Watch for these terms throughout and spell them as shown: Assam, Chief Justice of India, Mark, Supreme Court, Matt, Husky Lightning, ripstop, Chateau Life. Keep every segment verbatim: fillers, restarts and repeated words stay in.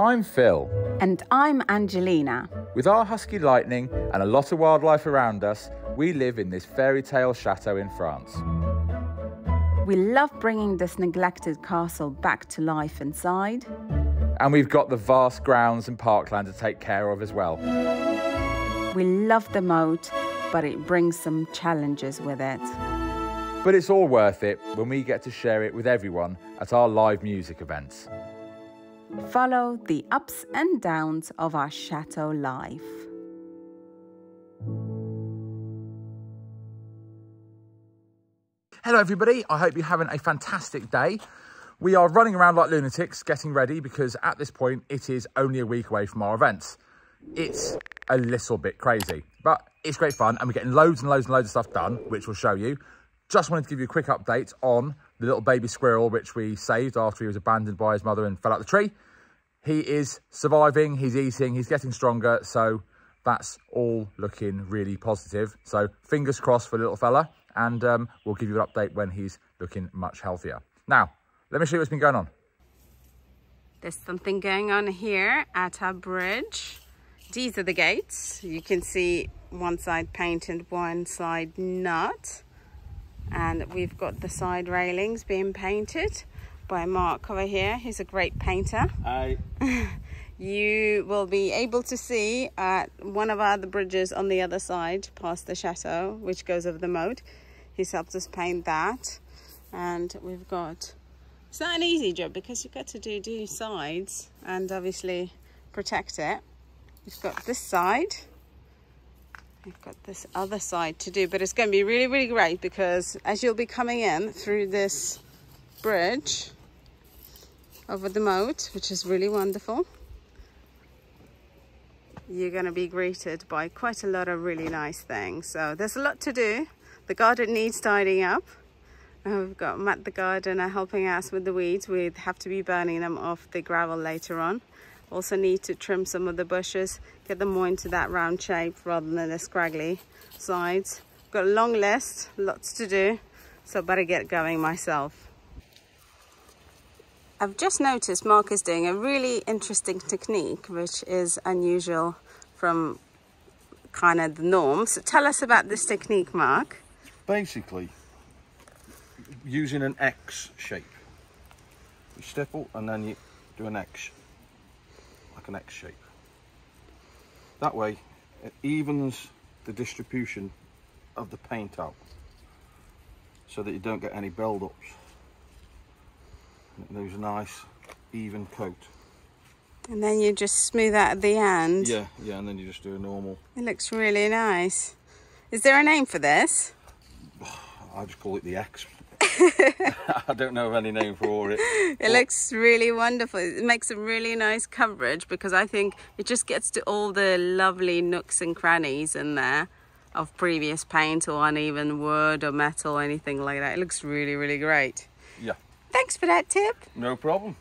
I'm Phil. And I'm Angelina. With our Husky Lightning and a lot of wildlife around us, we live in this fairy tale chateau in France. We love bringing this neglected castle back to life inside. And we've got the vast grounds and parkland to take care of as well. We love the moat, but it brings some challenges with it. But it's all worth it when we get to share it with everyone at our live music events. Follow the ups and downs of our chateau life. Hello everybody, I hope you're having a fantastic day. We are running around like lunatics getting ready because at this point it is only a week away from our events. It's a little bit crazy, but it's great fun and we're getting loads and loads and loads of stuff done, which we'll show you. Just wanted to give you a quick update on the little baby squirrel which we saved after he was abandoned by his mother and fell out the tree. He is surviving, he's eating, he's getting stronger, so that's all looking really positive. So fingers crossed for the little fella, and um, we'll give you an update when he's looking much healthier. Now, let me show you what's been going on. There's something going on here at our bridge. These are the gates. You can see one side painted, one side not. And we've got the side railings being painted by Mark over here. He's a great painter. Hi. You will be able to see at one of our other bridges on the other side past the chateau, which goes over the moat. He's helped us paint that. And we've got, it's not an easy job because you've got to do two sides and obviously protect it. We've got this side. We've got this other side to do, but it's going to be really, really great because as you'll be coming in through this bridge over the moat, which is really wonderful, you're going to be greeted by quite a lot of really nice things. So there's a lot to do. The garden needs tidying up. And we've got Matt the gardener helping us with the weeds. We'd have to be burning them off the gravel later on. Also need to trim some of the bushes, get them more into that round shape rather than the scraggly sides. Got a long list, lots to do, so better get going myself. I've just noticed Mark is doing a really interesting technique, which is unusual from kind of the norm. So tell us about this technique, Mark. Basically, using an X shape. You stipple and then you do an X. An X shape. That way it evens the distribution of the paint out so that you don't get any build-ups. It leaves a nice even coat. And then you just smooth that at the end. Yeah, yeah, and then you just do a normal. It looks really nice. Is there a name for this? I just call it the X. I don't know of any name for it. It looks really wonderful. It makes a really nice coverage because I think it just gets to all the lovely nooks and crannies in there of previous paint or uneven wood or metal or anything like that. It looks really, really great. Yeah. Thanks for that tip. No problem.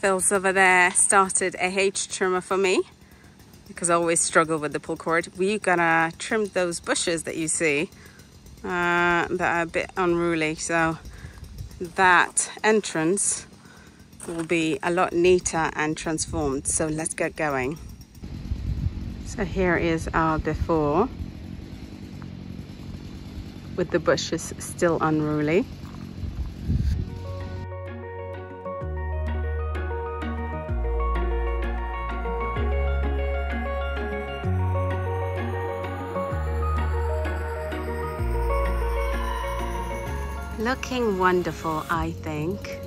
Phil's over there started a H trimmer for me because I always struggle with the pull cord. We're gonna trim those bushes that you see. Uh, that are a bit unruly, so that entrance will be a lot neater and transformed. So let's get going. So here is our before with the bushes still unruly. Looking wonderful, I think.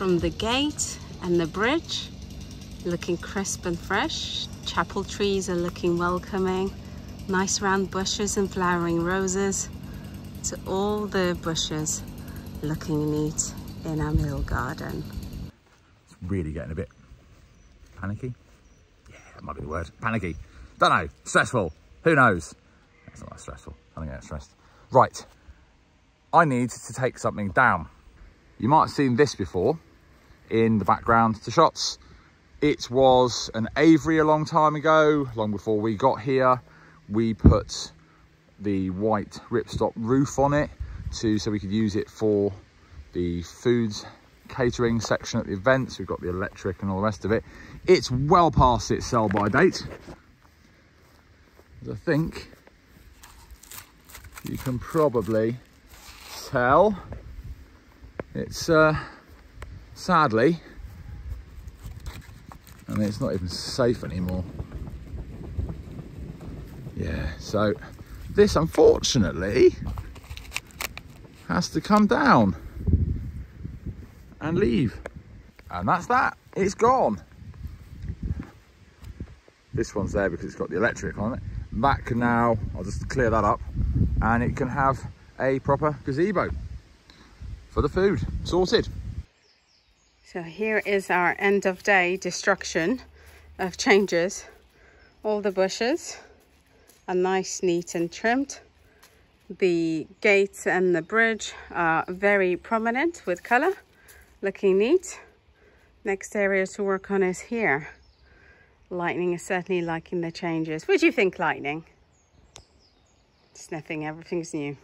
from the gate and the bridge, looking crisp and fresh. Chapel trees are looking welcoming. Nice round bushes and flowering roses, to all the bushes looking neat in our mill garden. It's really getting a bit panicky. Yeah, that might be the word. Panicky. Don't know. Stressful. Who knows? That's not that stressful. I think that's stressed. Right. I need to take something down. You might have seen this before in the background to shots. It was an aviary a long time ago, long before we got here. We put the white ripstop roof on it to so we could use it for the foods catering section at the events. We've got the electric and all the rest of it. It's well past its sell by date. I think you can probably tell it's uh, sadly, I mean, it's not even safe anymore. Yeah, so this unfortunately has to come down and leave. And that's that, it's gone. This one's there because it's got the electric on it. That can now, I'll just clear that up, and it can have a proper gazebo for the food, sorted. So here is our end of day destruction of changes. All the bushes are nice, neat and trimmed. The gates and the bridge are very prominent with colour, looking neat. Next area to work on is here. Lightning is certainly liking the changes. What do you think, Lightning? Sniffing, everything's new.